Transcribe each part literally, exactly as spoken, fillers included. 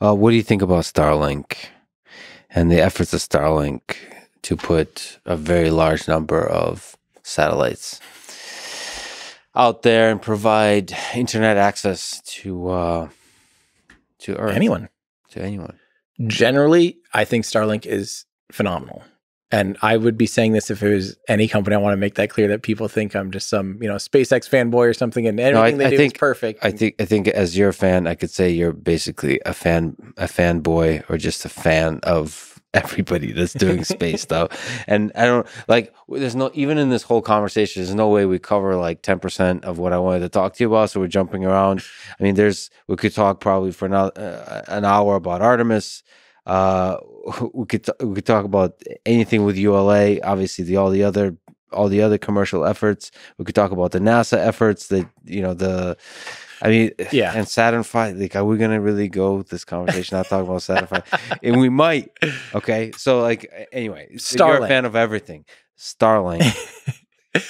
Uh, what do you think about Starlink and the efforts of Starlink to put a very large number of satellites out there and provide internet access to uh, to Earth? Anyone. To anyone. Generally, I think Starlink is phenomenal. And I would be saying this if it was any company. I want to make that clear that people think I'm just some, you know, SpaceX fanboy or something, and everything no, I, they I do think, is perfect. I think I think as your fan, I could say you're basically a fan, a fanboy, or just a fan of everybody that's doing space stuff. And I don't like. There's no even in this whole conversation. There's no way we cover like ten percent of what I wanted to talk to you about. So we're jumping around. I mean, there's we could talk probably for an, uh, an hour about Artemis. Uh, we could we could talk about anything with U L A. Obviously, the all the other all the other commercial efforts. We could talk about the NASA efforts. That you know the, I mean, yeah. And Saturn V. Like, are we gonna really go this conversation not talking about Saturn V? And we might. Okay, so like anyway, Starlink. You're a fan of everything. Starlink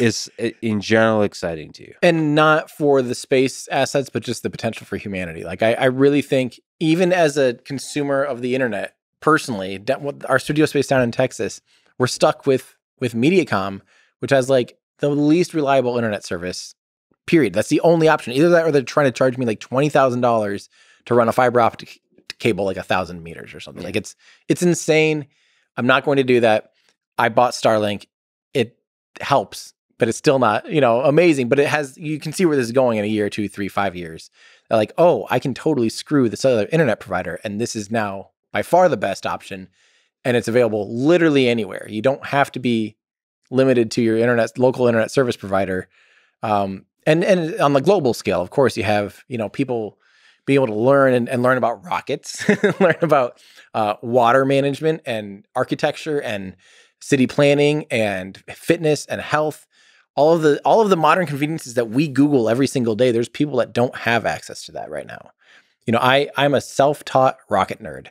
is in general exciting to you, and not for the space assets, but just the potential for humanity. Like I, I really think. Even as a consumer of the internet, personally, our studio space down in Texas, we're stuck with with Mediacom, which has like the least reliable internet service, period. That's the only option. Either that or they're trying to charge me like twenty thousand dollars to run a fiber optic cable like one thousand meters or something. Like it's it's insane. I'm not going to do that. I bought Starlink. It helps, but it's still not, you know, amazing. But it has, you can see where this is going in a year, two, three, five years. They're like, oh, I can totally screw this other internet provider. And this is now by far the best option. And it's available literally anywhere. You don't have to be limited to your internet, local internet service provider. Um, and, and on the global scale, of course, you have, you know, people being able to learn and, and learn about rockets, learn about uh, water management and architecture and city planning and fitness and health. All of the all of the modern conveniences that we Google every single day, there's people that don't have access to that right now. You know, I I'm a self-taught rocket nerd.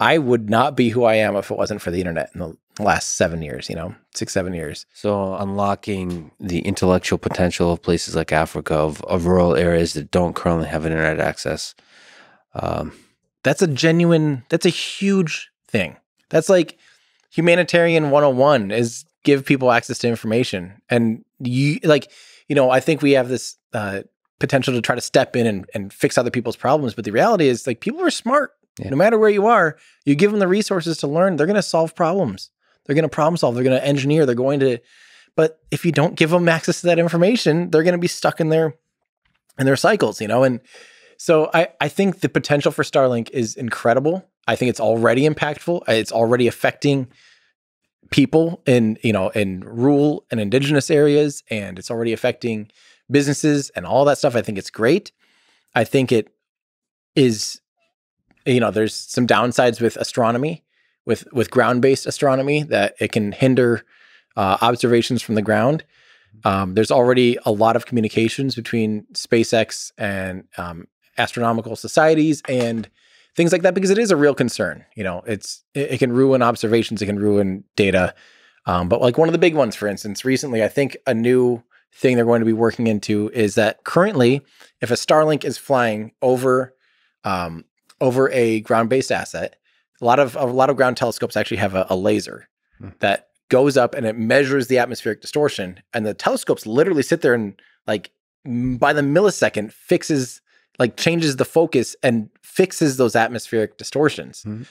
I would not be who I am if it wasn't for the internet in the last seven years. You know, six seven years. So unlocking the intellectual potential of places like Africa, of of rural areas that don't currently have internet access. Um, that's a genuine. That's a huge thing. That's like humanitarian one oh one is. Give people access to information. And you like, you know, I think we have this uh, potential to try to step in and, and fix other people's problems. But the reality is like people are smart. Yeah. No matter where you are, you give them the resources to learn. They're going to solve problems. They're going to problem solve. They're going to engineer. They're going to, but if you don't give them access to that information, they're going to be stuck in their, in their cycles, you know? And so I, I think the potential for Starlink is incredible. I think it's already impactful. It's already affecting people in, you know, in rural and indigenous areas, and it's already affecting businesses and all that stuff. I think it's great. I think it is, you know, there's some downsides with astronomy, with, with ground-based astronomy, that it can hinder uh, observations from the ground. Um, there's already a lot of communications between SpaceX and um, astronomical societies and things like that, because it is a real concern. You know, it's it, it can ruin observations, it can ruin data. Um, but like one of the big ones, for instance, recently, I think a new thing they're going to be working into is that currently, if a Starlink is flying over um, over a ground-based asset, a lot of a lot of ground telescopes actually have a, a laser hmm. that goes up and it measures the atmospheric distortion, and the telescopes literally sit there and like by the millisecond fixes. Like changes the focus and fixes those atmospheric distortions. Mm-hmm.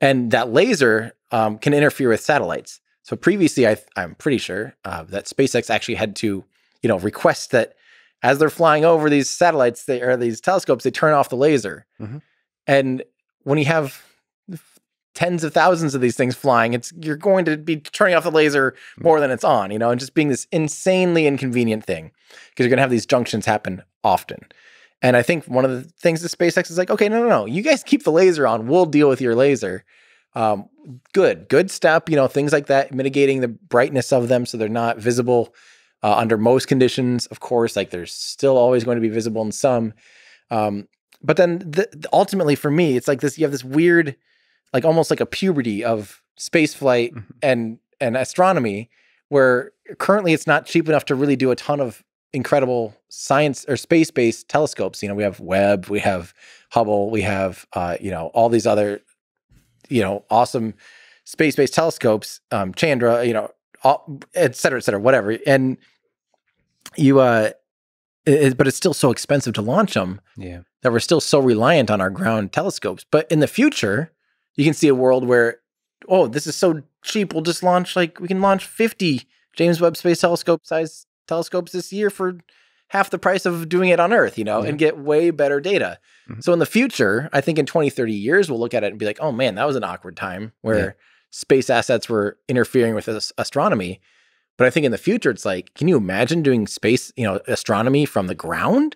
And that laser um, can interfere with satellites. So previously, I, I'm pretty sure uh, that SpaceX actually had to, you know, request that as they're flying over these satellites, they, or these telescopes, they turn off the laser. Mm-hmm. And when you have tens of thousands of these things flying, it's you're going to be turning off the laser more than it's on, you know, and just being this insanely inconvenient thing because you're going to have these junctions happen often. And I think one of the things that SpaceX is like, okay, no, no, no, you guys keep the laser on. We'll deal with your laser. Um, good, good step, you know, things like that, mitigating the brightness of them so they're not visible uh, under most conditions. Of course, like they're still always going to be visible in some. Um, but then the, the, ultimately for me, it's like this, you have this weird, like almost like a puberty of space flight and, and astronomy, where currently it's not cheap enough to really do a ton of incredible science or space-based telescopes. You know, we have Webb, we have Hubble, we have, uh, you know, all these other, you know, awesome space-based telescopes, um, Chandra, you know, all, et cetera, et cetera, whatever. And you, uh, it, but it's still so expensive to launch them, yeah, that we're still so reliant on our ground telescopes. But in the future, you can see a world where, oh, this is so cheap, we'll just launch, like, we can launch fifty James Webb Space Telescope size telescopes this year for half the price of doing it on Earth, you know, yeah, and get way better data. Mm-hmm. So in the future, I think in twenty, thirty years, we'll look at it and be like, oh man, that was an awkward time where yeah, space assets were interfering with astronomy. But I think in the future, it's like, can you imagine doing space, you know, astronomy from the ground?